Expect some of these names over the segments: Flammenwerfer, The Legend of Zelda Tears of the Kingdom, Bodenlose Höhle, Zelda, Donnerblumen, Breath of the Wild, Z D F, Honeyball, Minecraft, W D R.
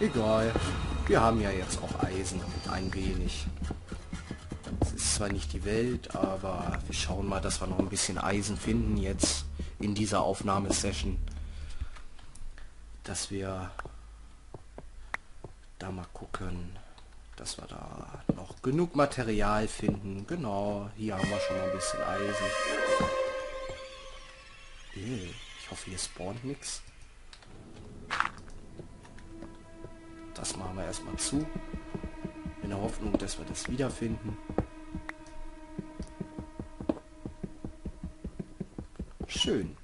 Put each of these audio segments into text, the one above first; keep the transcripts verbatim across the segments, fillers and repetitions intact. Egal. Wir haben ja jetzt auch Eisen. Ein wenig. Es ist zwar nicht die Welt, aber wir schauen mal, dass wir noch ein bisschen Eisen finden jetzt in dieser Aufnahmesession. Dass wir da mal gucken, dass wir da noch genug Material finden. Genau, hier haben wir schon mal ein bisschen Eisen. Ew, ich hoffe, hier spawnt nichts. Das machen wir erstmal zu. In der Hoffnung, dass wir das wiederfinden. Schön.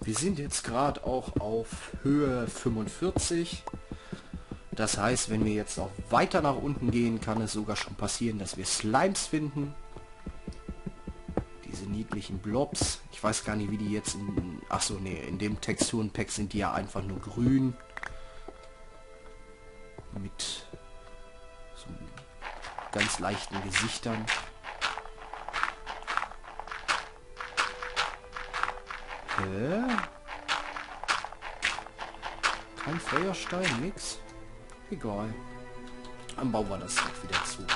Wir sind jetzt gerade auch auf Höhe fünfundvierzig. Das heißt, wenn wir jetzt noch weiter nach unten gehen, kann es sogar schon passieren, dass wir Slimes finden. Diese niedlichen Blobs. Ich weiß gar nicht, wie die jetzt in... Achso, nee, in dem Texturenpack sind die ja einfach nur grün. Mit so ganz leichten Gesichtern. Hä? Kein Feuerstein, nix. Egal. Dann bauen wir das jetzt wieder zu.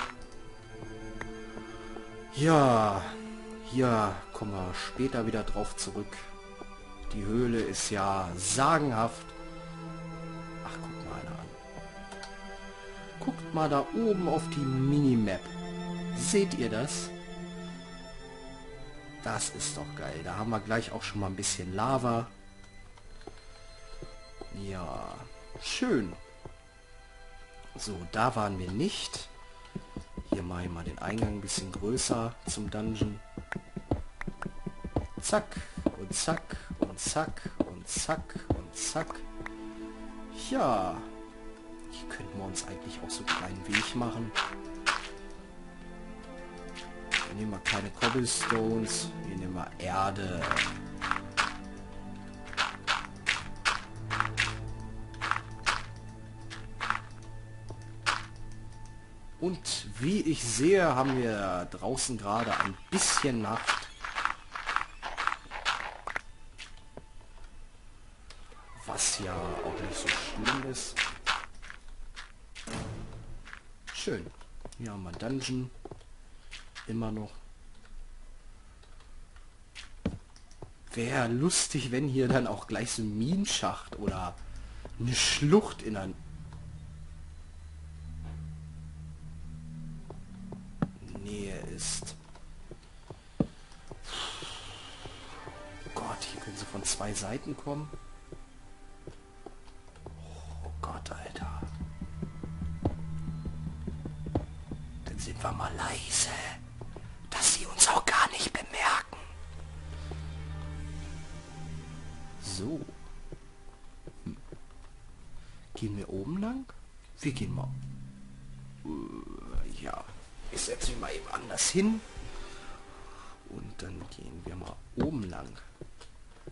Ja, hier kommen wir später wieder drauf zurück. Die Höhle ist ja sagenhaft. Ach, guck mal da an. Guckt mal da oben auf die Minimap. Seht ihr das? Das ist doch geil. Da haben wir gleich auch schon mal ein bisschen Lava. Ja, schön. So, da waren wir nicht. Hier mache ich mal den Eingang ein bisschen größer zum Dungeon. Zack und zack und zack und zack und zack. Ja, hier könnten wir uns eigentlich auch so einen kleinen Weg machen. Hier nehmen wir keine Cobblestones, hier nehmen wir Erde. Und wie ich sehe, haben wir draußen gerade ein bisschen Nacht. Was ja auch nicht so schlimm ist. Schön. Hier haben wir Dungeon. Immer noch. Wäre lustig, wenn hier dann auch gleich so ein Minenschacht oder eine Schlucht in ein... ist. Oh Gott, hier können sie von zwei Seiten kommen. Oh Gott, Alter. Dann sind wir mal leise, dass sie uns auch gar nicht bemerken. So. Hm. Gehen wir oben lang? Wir gehen mal... Uh, ja... Ich setze mich mal eben anders hin. Und dann gehen wir mal oben lang.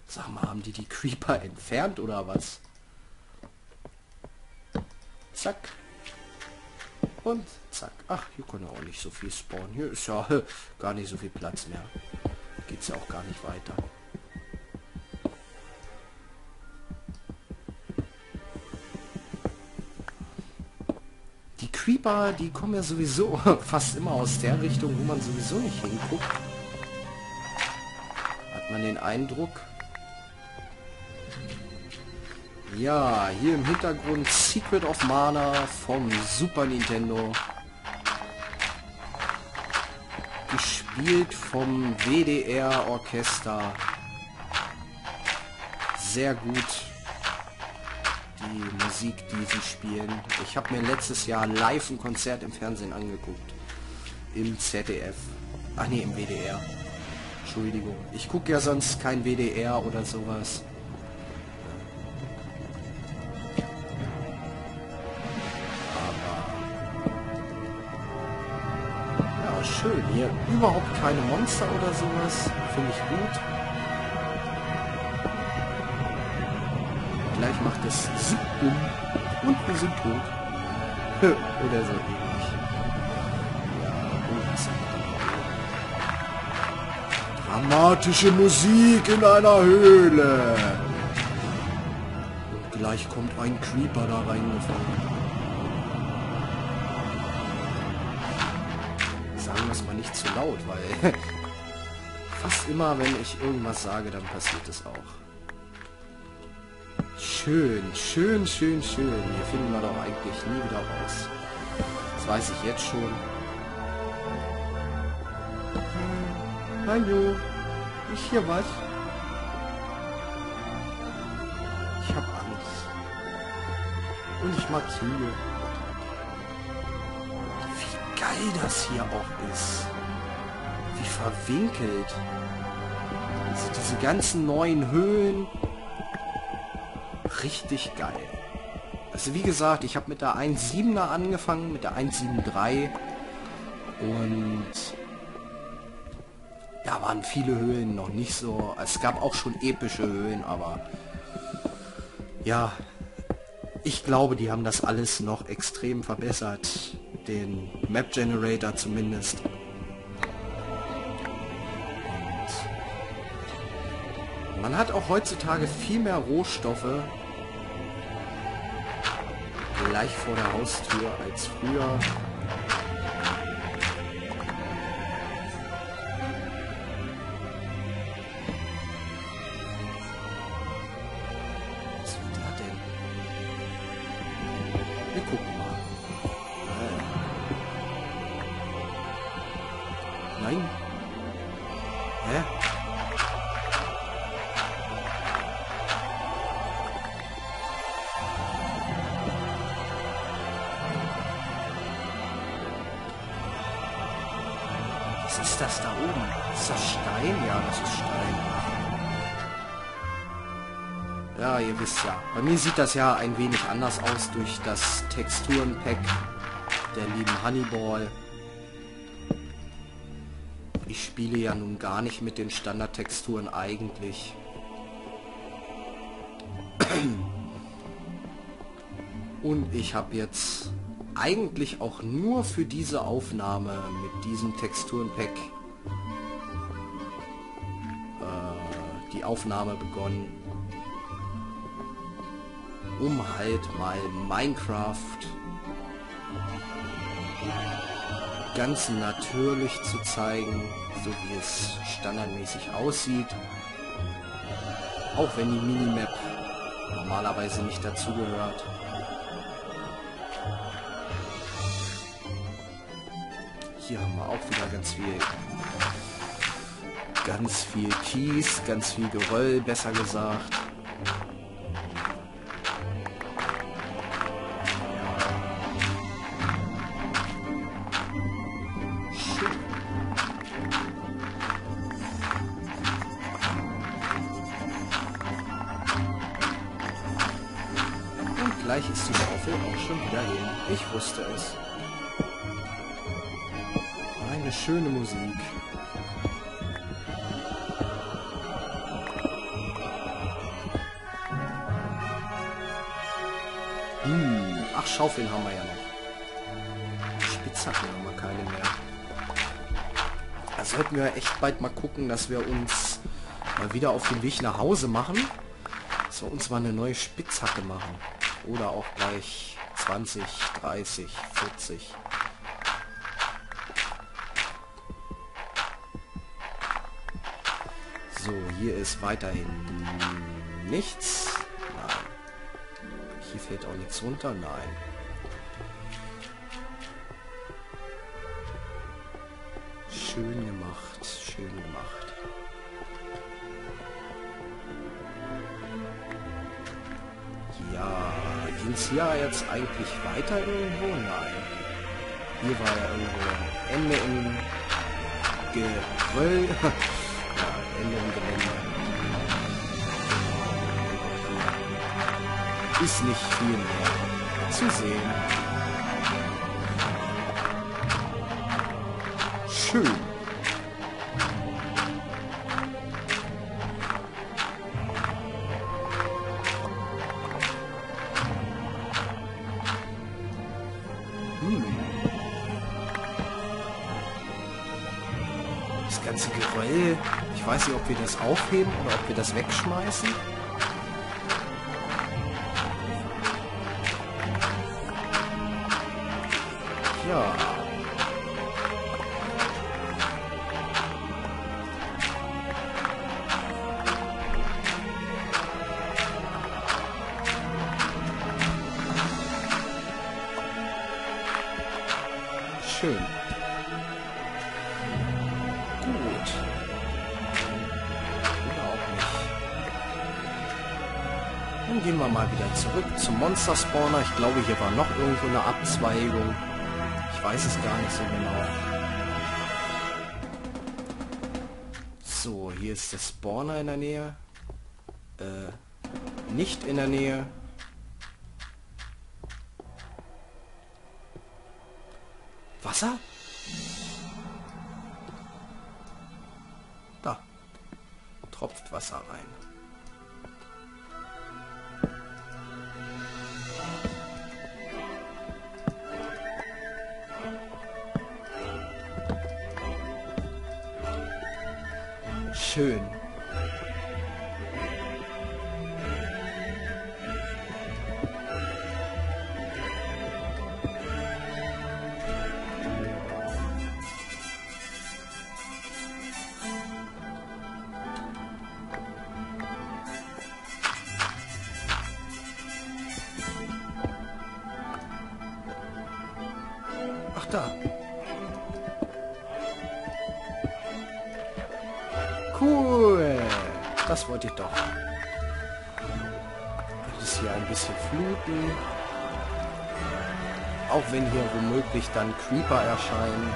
Sag mal, haben die die Creeper entfernt oder was? Zack. Und zack. Ach, hier können auch nicht so viel spawnen. Hier ist ja gar nicht so viel Platz mehr. Geht es ja auch gar nicht weiter. Creeper, die kommen ja sowieso fast immer aus der Richtung, wo man sowieso nicht hinguckt. Hat man den Eindruck. Ja, hier im Hintergrund Secret of Mana vom Super Nintendo. Gespielt vom W D R-Orchester. Sehr gut. Die Musik, die sie spielen. Ich habe mir letztes Jahr live ein Konzert im Fernsehen angeguckt. Im Z D F. Ach nee, im W D R. Entschuldigung. Ich gucke ja sonst kein W D R oder sowas. Aber ja, schön. Hier überhaupt keine Monster oder sowas. Finde ich gut. Gleich macht es zip um und wir sind tot. Oder so ähnlich. Ja, dramatische Musik in einer Höhle. Und Gleich kommt ein Creeper da reingefahren. Sagen wir es mal nicht zu laut, weil fast immer, wenn ich irgendwas sage, dann passiert es auch. Schön, schön, schön, schön. Hier finden wir doch eigentlich nie wieder raus. Das weiß ich jetzt schon. Hallo, ist hier was? Ich hab Angst. Und ich mag Züge. Wie geil das hier auch ist. Wie verwinkelt. Also diese ganzen neuen Höhlen. Richtig geil. Also wie gesagt, ich habe mit der eins Komma siebener angefangen, mit der eins Komma sieben drei. Und da waren viele Höhlen noch nicht so. Es gab auch schon epische Höhlen, aber ja, ich glaube, die haben das alles noch extrem verbessert. Den Map Generator zumindest. Und man hat auch heutzutage viel mehr Rohstoffe gleich vor der Haustür als früher. Nein. Hä? Was ist das da oben? Ist das Stein? Ja, das ist Stein. Ja, ihr wisst ja. Bei mir sieht das ja ein wenig anders aus durch das Texturenpack der lieben Honeyball. Ich spiele ja nun gar nicht mit den Standardtexturen eigentlich. Und ich habe jetzt eigentlich auch nur für diese Aufnahme mit diesem Texturenpack äh, die Aufnahme begonnen, um halt mal Minecraft ganz natürlich zu zeigen, so wie es standardmäßig aussieht. Auch wenn die Minimap normalerweise nicht dazugehört. Hier haben wir auch wieder ganz viel, ganz viel Kies, ganz viel Geröll, besser gesagt. Gleich ist die Schaufel auch schon wieder hin. Ich wusste es. Eine schöne Musik. Hm. Ach, Schaufeln haben wir ja noch. Spitzhacken haben wir keine mehr. Da sollten wir echt bald mal gucken, dass wir uns mal wieder auf den Weg nach Hause machen. Dass wir uns mal eine neue Spitzhacke machen. Oder auch gleich zwanzig, dreißig, vierzig. So, hier ist weiterhin nichts. Nein. Hier fällt auch nichts runter. Nein. Schön gemacht. Schön gemacht. Ging's hier jetzt eigentlich weiter irgendwo? Nein. Hier war ja irgendwo Ende im Geröll. Ja, Ende im Gelände. Ist nicht viel mehr zu sehen. Schön. Das ganze Geröll, ich weiß nicht, ob wir das aufheben oder ob wir das wegschmeißen. Ja. Schön. Dann gehen wir mal wieder zurück zum Monster Spawner. Ich glaube, hier war noch irgendwo eine Abzweigung. Ich weiß es gar nicht so genau. So, hier ist der Spawner in der Nähe. Äh, nicht in der Nähe. Wasser? Da. Tropft Wasser rein. Schön. Ach da. Cool, das wollte ich doch. Das ist hier ein bisschen fluten. Auch wenn hier womöglich dann Creeper erscheinen.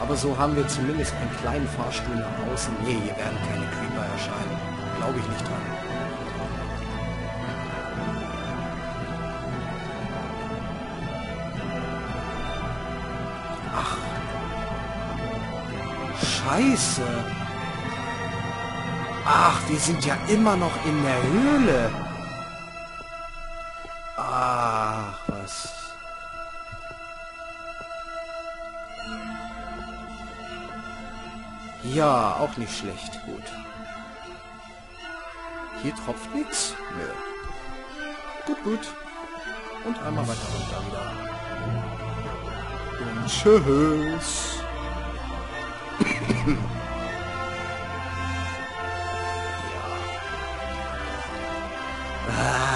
Aber so haben wir zumindest einen kleinen Fahrstuhl nach außen. Nee, hier werden keine Creeper erscheinen. Glaube ich nicht dran. Ach. Scheiße. Ach, wir sind ja immer noch in der Höhle. Ach, was. Ja, auch nicht schlecht. Gut. Hier tropft nichts? Nö. Gut, gut. Und einmal weiter runter wieder. Und tschüss.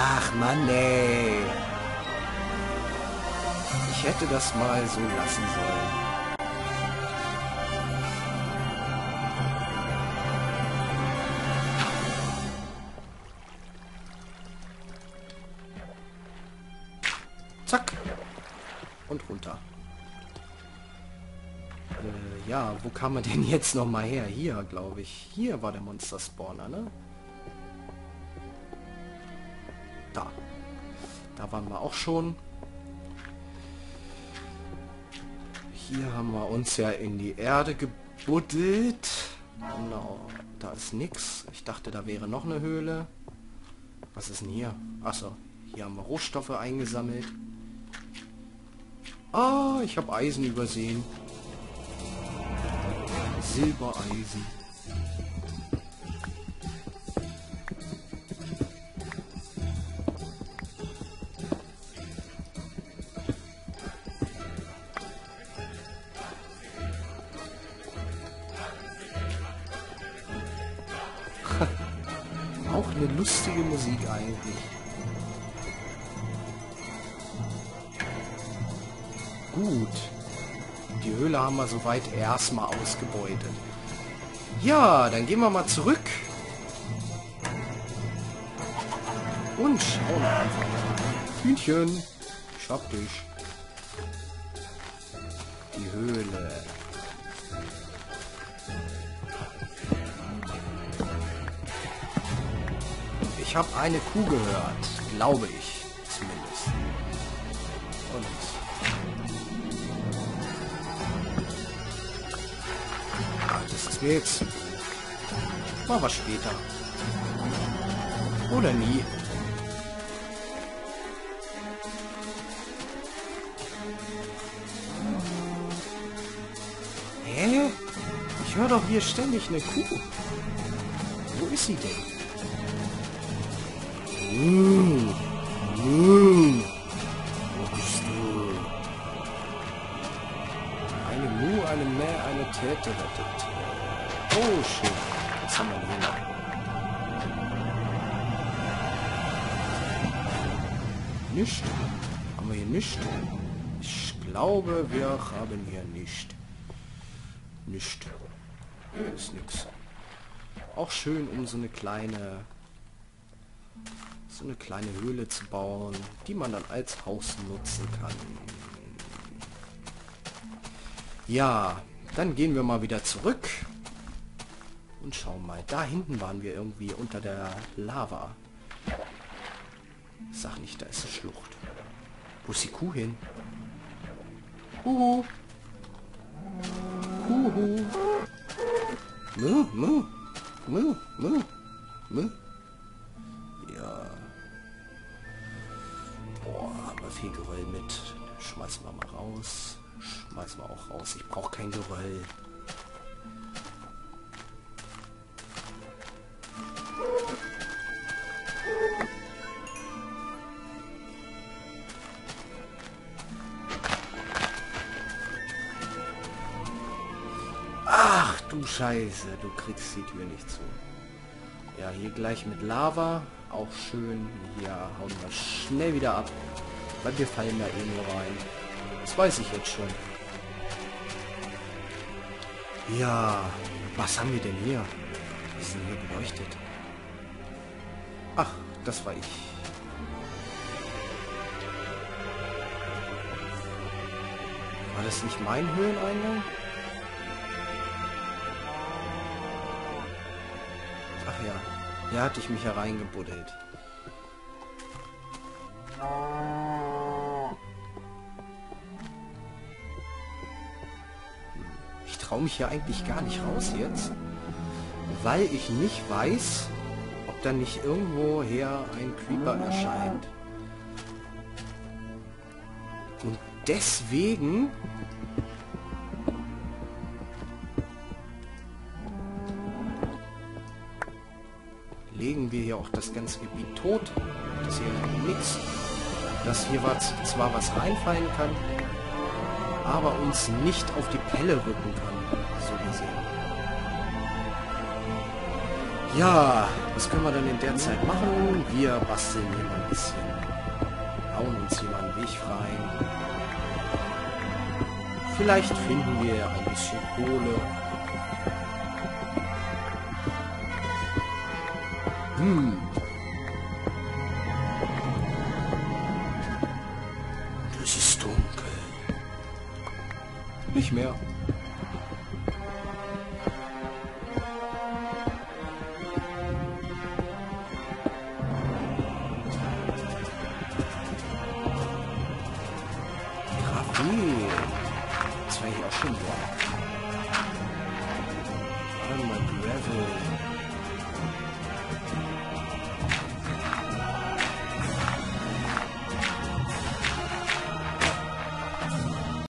Ach Mann, ey. Ich hätte das mal so lassen sollen. Zack. Und runter. Äh, ja, wo kam man denn jetzt nochmal her? Hier, glaube ich. Hier war der Monster-Spawner, ne? Da. Da waren wir auch schon. Hier haben wir uns ja in die Erde gebuddelt. Genau. Da ist nichts. Ich dachte, da wäre noch eine Höhle. Was ist denn hier? Achso. Hier haben wir Rohstoffe eingesammelt. Ah, ich habe Eisen übersehen. Silbereisen. Auch eine lustige Musik eigentlich. Gut. Die Höhle haben wir soweit erstmal ausgebeutet. Ja, dann gehen wir mal zurück. Und schauen einfach mal. Hühnchen, schaff dich. Die Höhle. Ich habe eine Kuh gehört, glaube ich zumindest. Und ach, das ist mir jetzt. Mal was später. Oder nie. Hä? Ich höre doch hier ständig eine Kuh. Wo ist sie denn? Mmh. Mmh. Wo bist du? Oh shit. Was haben wir denn hier? Nicht. Haben wir hier nicht? Ich glaube, wir haben hier nicht. Nicht. Ist nix. Auch schön, um so eine kleine so eine kleine Höhle zu bauen, die man dann als Haus nutzen kann. Ja, dann gehen wir mal wieder zurück und schauen mal. Da hinten waren wir irgendwie unter der Lava. Sag nicht, da ist eine Schlucht. Wo ist die Kuh hin? Huhu. Huhu. Mu, mu. Mu, mu. Mu. Ja. Boah, haben wir viel Geröll mit. Schmeißen wir mal raus. Schmeißen wir auch raus. Ich brauche kein Geröll. Ach du Scheiße, du kriegst die Tür nicht zu. Ja, hier gleich mit Lava. Auch schön. Ja, hauen wir schnell wieder ab. Weil wir fallen da eben rein. Das weiß ich jetzt schon. Ja, was haben wir denn hier? Wir sind hier beleuchtet. Ach, das war ich. War das nicht mein Höhleneingang? Ach ja, hier hatte ich mich ja reingebuddelt. Ich traue mich hier eigentlich gar nicht raus jetzt, weil ich nicht weiß, ob da nicht irgendwoher ein Creeper erscheint. Und deswegen legen wir hier auch das ganze Gebiet tot, dass hier nichts, dass hier was, zwar was reinfallen kann, aber uns nicht auf die Pelle rücken kann, so gesehen. Ja, was können wir dann in der Zeit machen? Wir basteln hier mal ein bisschen, hauen uns hier mal einen Weg frei. Vielleicht finden wir ja ein bisschen Kohle. Hm. Das ist dunkel. Nicht mehr. Gravier. Das wäre ich auch schon. Warte mal, Gravel.